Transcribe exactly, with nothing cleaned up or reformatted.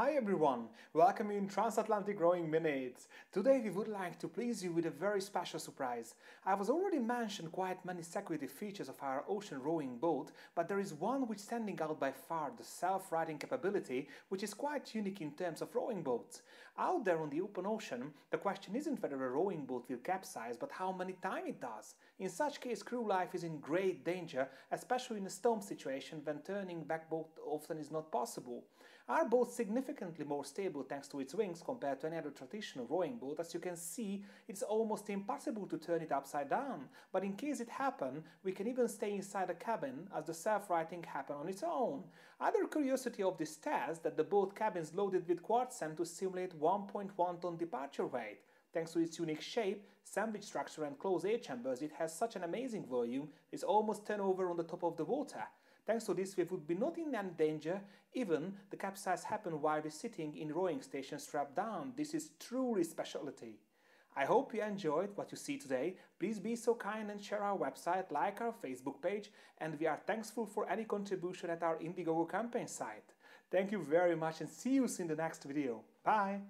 Hi everyone, welcome you in Transatlantic Rowing Minute. Today we would like to please you with a very special surprise. I was already mentioned quite many security features of our ocean rowing boat, but there is one which standing out by far, the self-righting capability, which is quite unique in terms of rowing boats. Out there on the open ocean, the question isn't whether a rowing boat will capsize, but how many times it does. In such case, crew life is in great danger, especially in a storm situation when turning back boat often is not possible. Our boat significantly significantly more stable thanks to its wings compared to any other traditional rowing boat. As you can see, it's almost impossible to turn it upside down, but in case it happens, we can even stay inside the cabin as the self-righting happens on its own. Other curiosity of this test that the boat cabin is loaded with quartz sand to simulate one point one ton departure weight. Thanks to its unique shape, sandwich structure and closed air chambers, it has such an amazing volume, it's almost turnover on the top of the water. Thanks to this, we would be not in any danger, even the capsize happen while we're sitting in rowing station strapped down. This is truly specialty. I hope you enjoyed what you see today. Please be so kind and share our website, like our Facebook page, and we are thankful for any contribution at our Indiegogo campaign site. Thank you very much and see you in the next video. Bye!